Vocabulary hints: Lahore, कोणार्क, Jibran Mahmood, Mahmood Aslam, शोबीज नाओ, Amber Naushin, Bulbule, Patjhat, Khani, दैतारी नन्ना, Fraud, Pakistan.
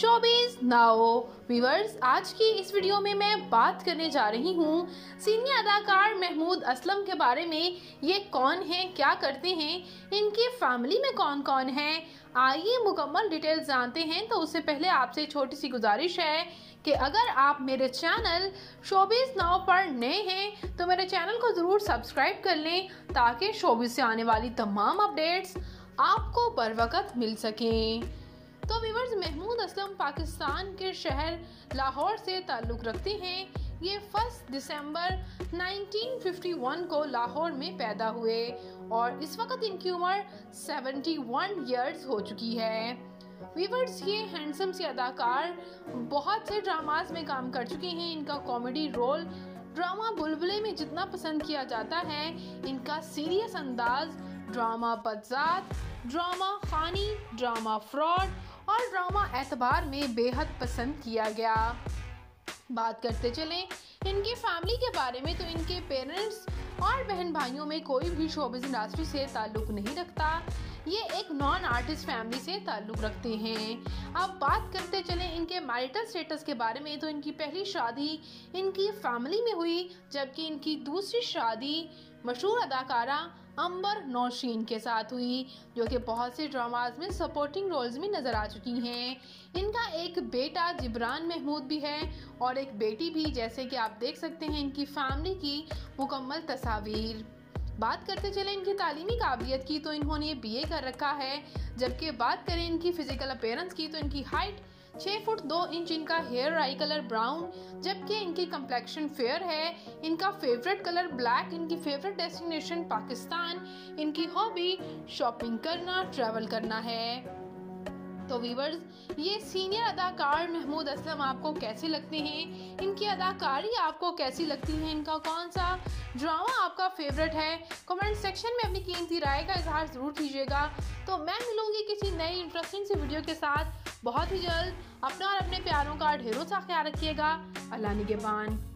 शोबीज नाओ व्यूअर्स, आज की इस वीडियो में मैं बात करने जा रही हूँ सीनियर अदाकार महमूद असलम के बारे में। ये कौन हैं, क्या करते हैं, इनकी फैमिली में कौन कौन है, आइए मुकम्मल डिटेल्स जानते हैं। तो उससे पहले आपसे छोटी सी गुजारिश है कि अगर आप मेरे चैनल शोबीज नाउ पर नए हैं तो मेरे चैनल को ज़रूर सब्सक्राइब कर लें ताकि शोबीज से आने वाली तमाम अपडेट्स आपको बरवकत मिल सकें। तो व्यूअर्स, महमूद असलम पाकिस्तान के शहर लाहौर से ताल्लुक़ रखते हैं। ये 1 दिसंबर 1951 को लाहौर में पैदा हुए और इस वक्त इनकी उम्र 71 ईयर्स हो चुकी है। व्यूअर्स, ये हैंडसम से अदाकार बहुत से ड्रामास में काम कर चुके हैं। इनका कॉमेडी रोल ड्रामा बुलबुले में जितना पसंद किया जाता है, इनका सीरियस अंदाज ड्रामा पतजात, ड्रामा खानी, ड्रामा फ्रॉड और ड्रामा ऐतबार में बेहद पसंद किया गया। बात करते चलें इनकी फैमिली के बारे में, तो इनके पेरेंट्स और बहन भाइयों में कोई भी शोबिज़ इंडस्ट्री से ताल्लुक़ नहीं रखता। ये एक नॉन आर्टिस्ट फैमिली से ताल्लुक़ रखते हैं। अब बात करते चलें इनके मैरिटल स्टेटस के बारे में, तो इनकी पहली शादी इनकी फैमिली में हुई, जबकि इनकी दूसरी शादी मशहूर अदाकारा अंबर नौशीन के साथ हुई, जो कि बहुत से ड्रामाज में सपोर्टिंग रोल्स में नज़र आ चुकी हैं। इनका एक बेटा जिब्रान महमूद भी है और एक बेटी भी, जैसे कि आप देख सकते हैं इनकी फैमिली की मुकम्मल तस्वीर। बात करते चले इनकी तालीमी काबिलियत की, तो इन्होंने BA कर रखा है। जबकि बात करें इनकी फ़िज़िकल अपीयरेंस की, तो इनकी हाइट 6 फुट 2 इंच, इनका हेयर आई कलर ब्राउन, जबकि इनकी कम्प्लेक्शन फेयर है। इनका फेवरेट कलर ब्लैक, इनकी फेवरेट डेस्टिनेशन पाकिस्तान, इनकी हॉबी शॉपिंग करना, ट्रैवल करना है। तो व्यूअर्स, ये सीनियर अदाकार महमूद असलम आपको कैसे लगते हैं, इनकी अदाकारी आपको कैसी लगती है, इनका कौन सा ड्रामा आपका फेवरेट है, कमेंट सेक्शन में अपनी कीमती राय का इजहार ज़रूर कीजिएगा। तो मैं मिलूंगी किसी नई इंटरेस्टिंग सी वीडियो के साथ बहुत ही जल्द। अपना और अपने प्यारों का ढेरों सा ख्याल रखिएगा। अल्लाह निगहबान।